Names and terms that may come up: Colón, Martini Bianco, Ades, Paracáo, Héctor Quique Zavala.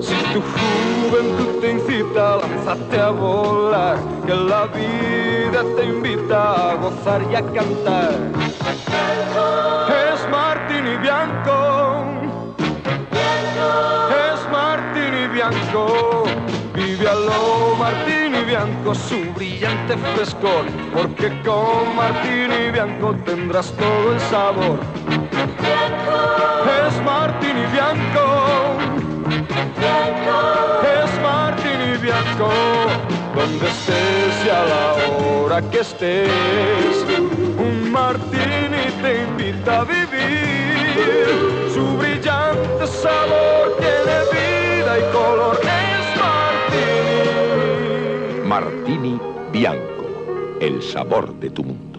Si tu juventud te incita, lánzate a volar, que la vida te invita a gozar y a cantar. Es Martini Bianco, es Martini Bianco, vive a lo Martini Bianco su brillante frescor, porque con Martini Bianco tendrás todo el sabor. Es Martini Bianco, es Martini Bianco, donde estés y a la hora que estés, un Martini te invita a vivir, su brillante sabor tiene vida y color, es Martini. Martini Bianco, el sabor de tu mundo.